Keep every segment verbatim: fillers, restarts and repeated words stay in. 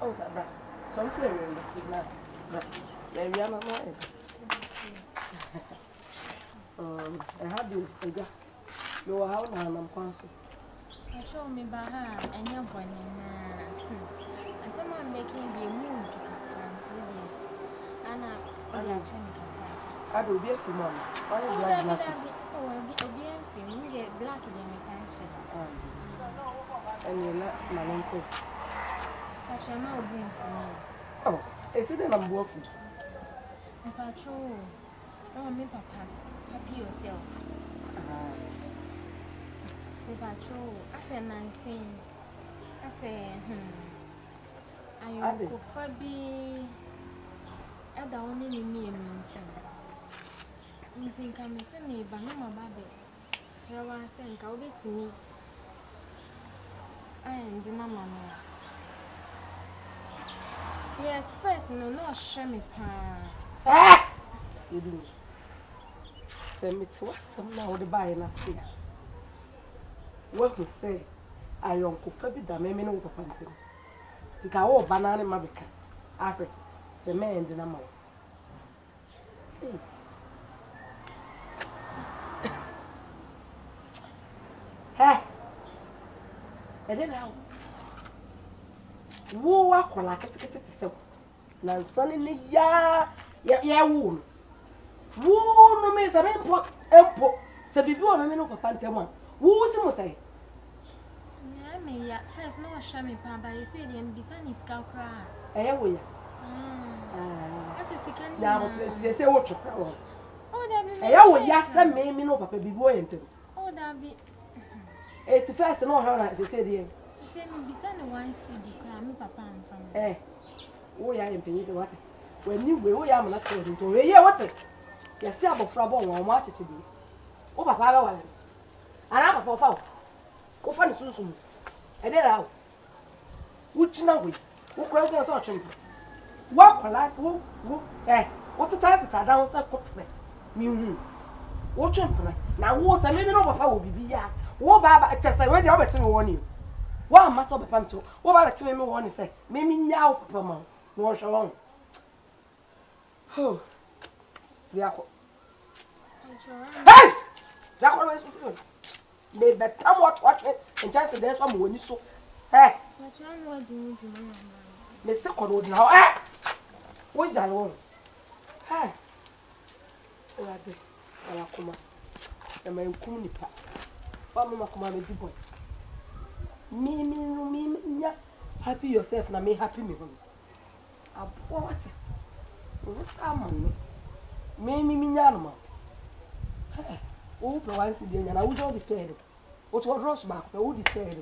Oh, that right. Some flavor in the food now. Right. There we are, my mother. Um, I have been a girl. You are out and I'm conscious. I show me by hand and you're born in a. As someone making the mood to confront with you. Anna, I am changing. I will be a few moments. I will be a few moments. I will be a few moments. I will be a few moments. I will be a few moments. Oh, is it an unworthy? I'm patrol. Oh, me, Papa, happy yourself. Me, patrol. I said, I say, I say, hmm. I am good for be. I don't need me a mountain. You think I'm missing me, but I'm a baby. So I think I'll be to me. I am the mamma. Yes, first, no, no, show me, pa. You do. Send me to what some now the buy and I see. What we say, I am Kofabi Damemi no Papantin. Tika all banana mabica. After, the man did not know. Hey, I didn't know. Woo, I call like a now, suddenly, ya, ya, ya, woon. Woon, no means a man pot, empo, so before a man of a pantomime. Woo's the most I may at first no shammy pan, but he said, and beside his cow cry. Eh, will that's a second now. They say, what your crow. Oh, that be, oh, yes, I may me no paper be buoyant. Oh, that be. It's first, no, how they said, I eh, oh, yeah, I'm paying the water. When you will, I am not going to wear your water. Your self of trouble won't watch it to be. Oh, Papa, and I'm a pop. Go find it soon. And then out. Which now we will cross the ocean. Walk a light, whoop, whoop, eh, what's the title? I don't say, what's that? Mew. Watch him. Now, what's a million of Papa will be here? What Baba, just I read the Robertson warn you. One must have a panto. What about a me one say? Mammy now, Papa, wash along. Oh, the apple. Hey! That one is good. They bet come watch, watch it, and chance to dance on when you so. Hey! What time was doing to me? The second would now. Hey! What's that one? Hey! I'm a coma. I'm a coma. I'm a coma. Me, me, me, me, yeah. Happy yourself, na me happy me. I bought it. What's that money? Me, me, me, yeah, hey, oh, the one's in the end, I would all be scared. What was rush back? I would be scared.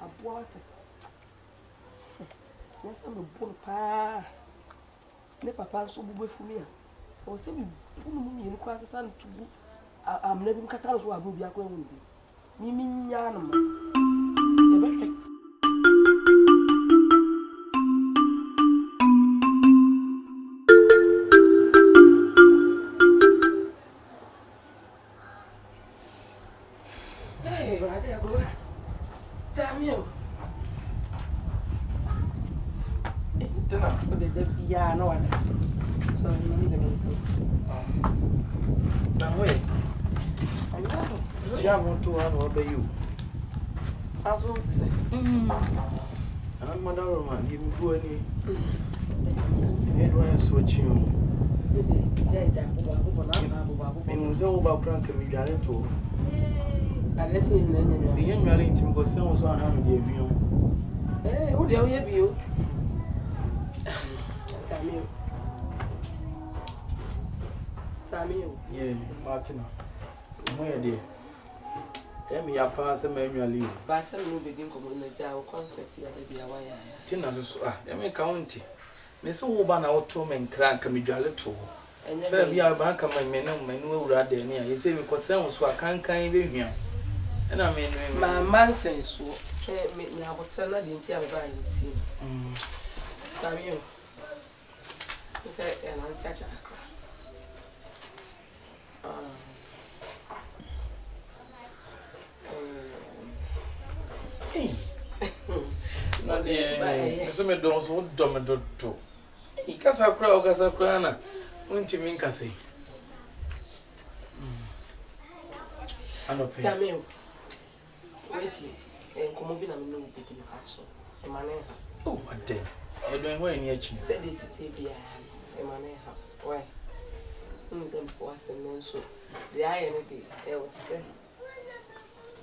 I bought it. Next time, the bull pa. Ne papa so boo for me. I was saying, pull me in the sun to boot. I'm never catalogs who I will be a grown. Me, me, yeah, yeah, no one. So you need them. Now wait. I know. Do you want to have over you? I was going to say. Mm. I'm not man. You will go any. See everyone is watching. Yeah, yeah. Oba, oba, oba. I'm just oba prank me darling too. I let you in. The young girl in Timbo says we are not the view. Eh, who the hell you? Tamil. Tamil. Yeah, Martina. Where are they? Let me pass them manually. Basel will begin community our concert here at the Hawaii. Tina, so ah, let me county. Miss Oban out to me and crank me jolly too. And then we are back on my men and men who rather near. You say because sounds who I can't kind of here. And I mean, my man says so. Make me have a turn at the entire variety. Samuel. He said, and I'll touch her. Hey! not there. So me don't so dumb and don't do. Ikasa kura okasa kura na unti minkase. Ano pe. Jameu. Wait. Enkomo bi na me no pick no action. E ma na ha. Oh, ade. E do enwo eni achi. Said this T V ya. E ma na ha. Why? Unzem po asemen so. The iron dey e was say.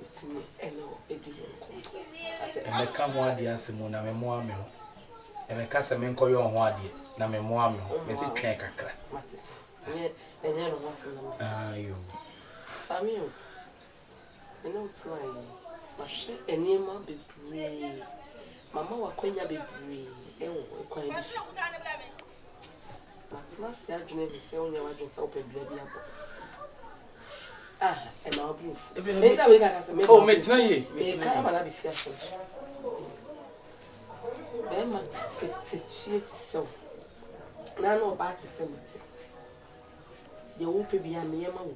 It's me eno edironko. I come one day and say, "Mona, me moa me." And I cast a man call you on one day. Na me moa me. Me say, "Train kakra." Mate. Enye enye no wasi na. Ah yo. Samuel. Eno utswa enye. Mashe enye ma bebre. Mama wa kwenya bebre. Ewo kwanya bi. Matma se adwene bi se onya wadwene se opebra bi abo. Ah, and our proof. Oh, maintenant, ye. Bema could so. None about the cemetery. You won't be a mere moon.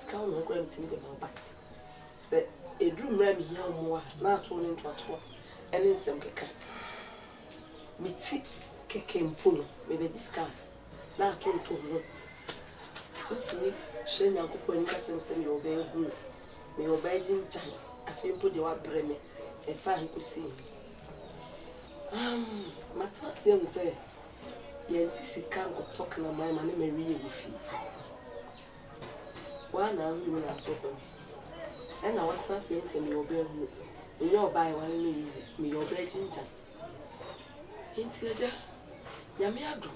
Scowl my grandchildren about. Said a dream rabbi young more, not one into a tour, and in some kicker. Me tick, kicking pull, maybe discount. Now turn to room. What's me? She and Uncle Point catch him saying, "You'll be home. May your begging child, I feel put your breme, and far he could see." Um, my son said, "Yantis can't go talking on my money, may really with you. One now you will not open. And I want some things in your bed. May your buy one me, may your begging child. Into your Yamiadro.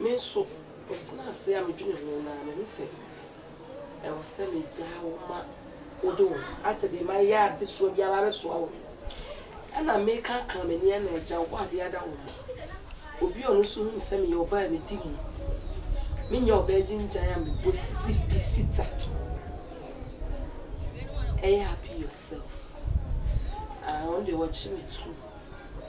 Men so. It's not say I'm doing it, and say, I was selling Jawma. I said, in my yard, this will be a rather swallow. And I make her come in here and Jawa the other woman. Will be on soon, send me your baby demon. Mean your begging giant will see be sitter. Ay, happy yourself. I only watch me too.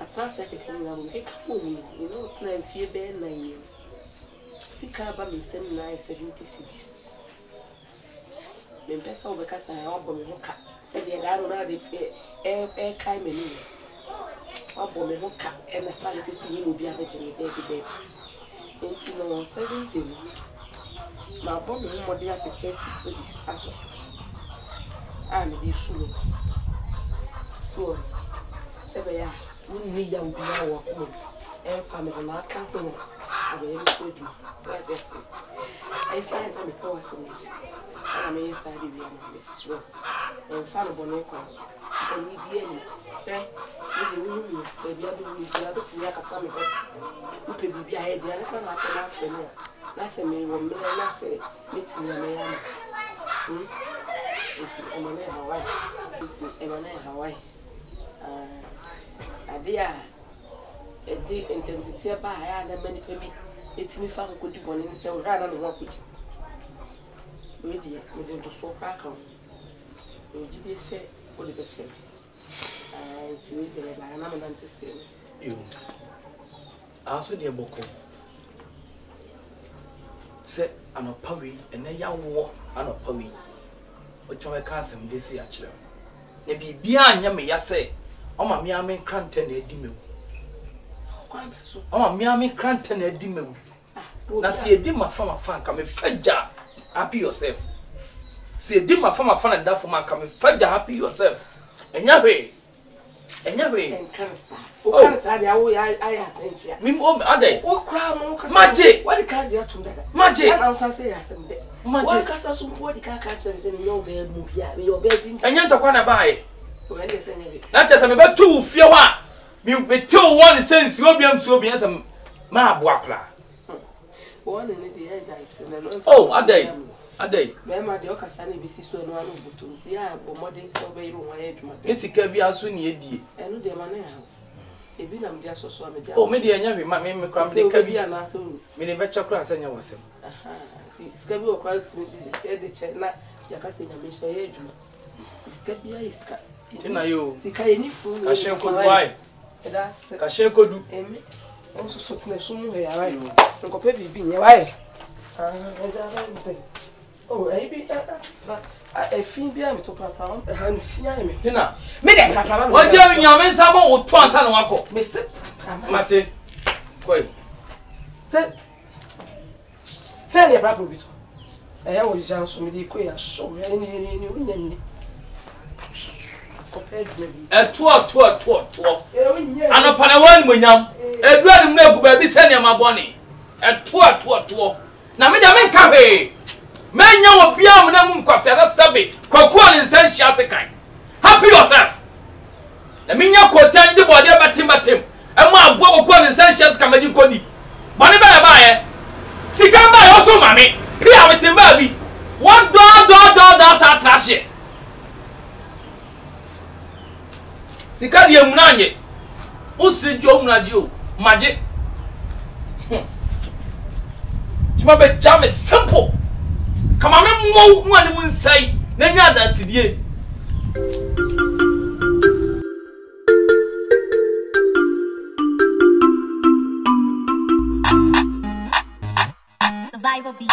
At last, I can come home. You know, it's not a fear, bear nine years. Sikaba me send nine seventy cities. Me pesa obekasa ya obo me hoka. Said the dad no dey pay air air kai me ni. Obo me hoka e me fa ko si him obi abeje me dey dey. Enti no seventy no. Ma obo me mo dey thirty cities aso. Ah me dey shulo. So sebe ya unni ya obi ya wa ko. En family na ka ko. I will never show you. I say I'm a power summit. I'm a side of the strong. I'm fond of one class. I need you. Eh? You will be the other with the other to make a summit. You can be behind the other one after half an hour. That's a man will never say, meeting your man. It's in Emmanuel Hawaii. It's in Emmanuel Hawaii. Ah, dear. A day in terms of tear by other many baby, it's me found good one and so rather than walk with him. We did, we didn't just walk back home. We did say, what did the chair? I see we did by an amount to say. You also, dear Boko said, I'm a puppy and a young war and a puppy. But your cousin, they say, actually, they be beyond yammy, I say, oh, my meamin cranton, a dimmu. Oh, Miami Cranton, a dimmer. Now see a dimmer from a fan coming fedja, happy yourself. See a dimmer from a fan and that for my coming fedja, happy yourself. And your way, and your way, and cancer. Oh, cancer, I have venture. We move are they? Oh, crown, magic. What the can't you to that? Magic, I was saying, I said, magic, I support the car catchers in your bed, your bed, and you're not going to buy. Not just about two, few one. You betil one sense, you'll be as a ma boakla. One in the edge, I said, oh, a day, a day. Mamma, the Ocasani, be so no one would do, yeah, or more days away from my edge. This can be as soon as you did, and no, the money. Ebi na mdia soso amdia. Oh, me dia nya hwe ma me me kram de ka bi ana so. Me ne be chakra asanya wasem. Aha. Ti ska bi o kwara ti de de che na yakase nya me she ye djuma. Ti ska bi ya iska. Tina yo. Sika eni fu. Ka she ko duai. Eda se. Ka she ko du. Eme. On so so tine so mu he ya wai. Nko pe bi bi nya wai. Ah, eda wai be. Oh, ebi ah ah. I feel behind me to prepare. I'm fearing me. Tina, me dey prepare. What do you mean? Some more twins are not going. Me sit. Mate, wait. Say, say you prepare me. I am already on some day. I show you. Ni ni ni ni ni. Compared me. A two, two, two, two. I no plan one money. A two I no go be say you my money. A two, two, two. Now me dey make cafe. Men will be a woman considered savage, Coquan and Saint Chasekai. Happy yourself. The Minya Cotan, the body of Batim Batim, and my book and Saint Chascamadi Cody. Money by a buyer. She can buy also, mammy. Pia with him, baby. One door, door, door, doors are trashy. She can't hear Munani. Usi Joe Nadio, magic. Timber Jam is simple. Come on, move one moon side, then you dance it. Survivor beat.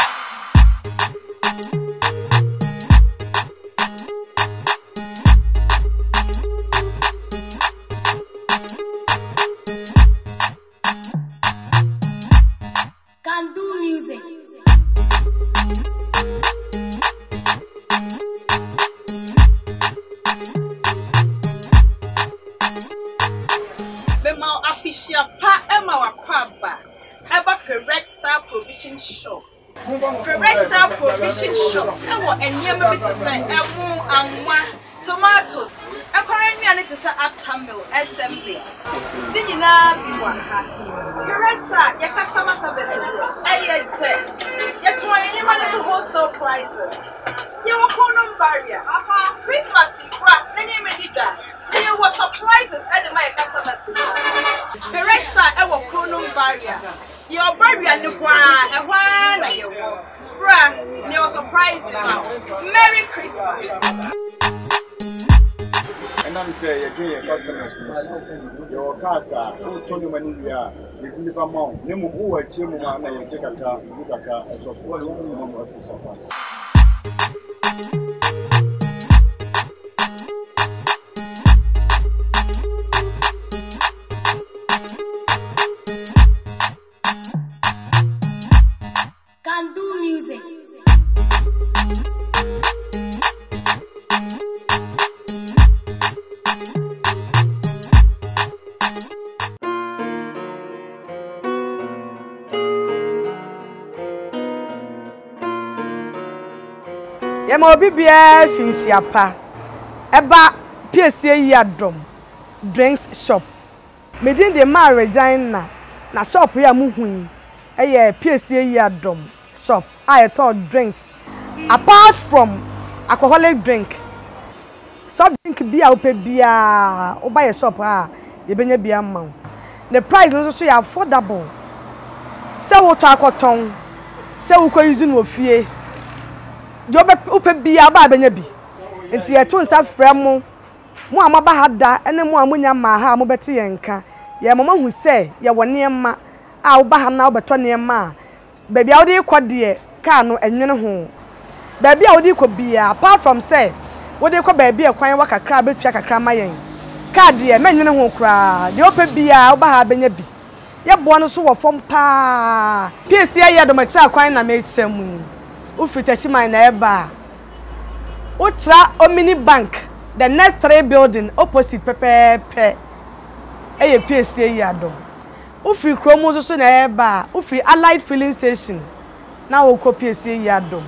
Can do music. Official part of our crabba about the Red Star Provision Shop. The Red Star Provision Shop, and near me to say, and one tomatoes, and currently to say, Aptamil, S M B. Did you know the Red Star, your customer service, and your jet, your twenty minutes of wholesale prices? You were called barrier. Christmas, you brought many, many that. There were surprises at my customers. The rest are our chrono barrier. Your barrier, no one, and one, and your brand, there were surprises. Merry Christmas. And I'm saying, your customers, your casa, Tony Manila, the Gulliver Mount, Nemo, who are Chimuma, and your Jacata, Utaka, and so forth. Can do music. Ya mo bibia finsiapa eba P C ya drum drinks shop medin de marriage na na shop ya muhun eye P C ya drum shop I thought drinks apart from alcoholic drink soft drink beer ope beer o buy a shop ah e benye beer man the price no so affordable say wo to akoton say wo ko use no fie de ope beer ba benye bi enti e to sa frem mo amaba ha da ene mo amunya ma ha mo beti yenka ye mama hu say ye wone ma a wo ba ha na wo beto ne ma baby how dey kwa de car no enwene ho baby how dey kwa bia apart from say we dey kwa baby e kwan wakakra betua kakra mayen car de menwene ho kra de opa bia oba ha benya bi ye bo no so wo fom pa pc ye do ma kira kwan na me chemu u fitachi man na eba utra omini bank the next three building opposite pepepe eye pc ye ado Ufi kromo so na eba, ufi allied filling station. Na wo ko P S A yadom.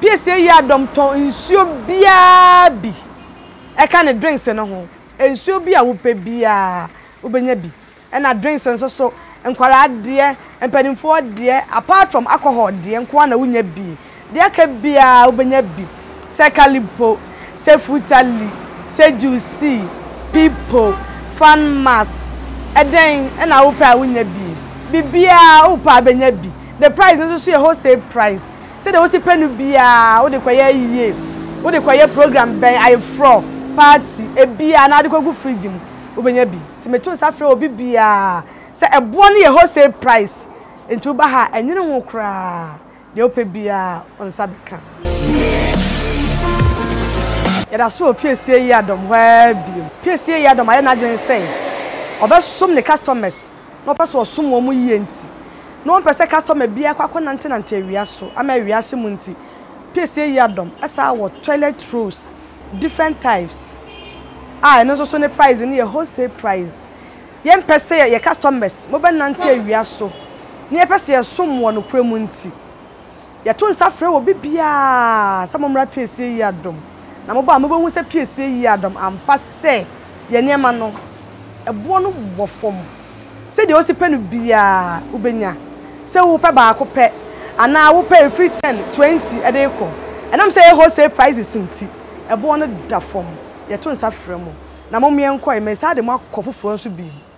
P S A yadom ton nsuo bia bi. E ka ne drinks no ho. Ensuo bia wo pe bia, wo benya bi. E na drinks nso so nkwara de, empanimfo de, apart from alcohol de, nko na wo nya bi. De ka bia wo benya bi. Se kalipo, se futali, se juicy, people, fan mass. And then, and I will pay win a bee. Be I will pay a bee. The price is also a wholesale price. Say the wholesale pen will be a the choir year, what the choir program by I fraud party, a bee, and I go go freedom. Obenabi, Timatos after Obibia, say a bonny a wholesale price into Baha, and you know, cry the open beer on Sabaka. It has so P C A Yadom, where P C A Yadom, I didn't say. Oba some the customers, no person or some woman yenti. No person customer be a quack on antin and terriaso, a mariachi munti. P C A Yadom, as our toilet rolls, different types. Ah, and also the price in your wholesale price. Yen per se, your customers, mobile nanti, we are so. Near per se, someone who premunti. Your twins are free will be beer, someone rap P C A Yadom. Namoba mobile was a P C A Yadom, and per se, your near mano. A born of form. Say the Osipen be a Ubena. Say, Upa Baco pet, and now pay free ten, twenty a day. And I'm saying wholesale prices in tea. A born of da form. Your twins are fremo. Now, Mommy and Quay may say the mark of France would be.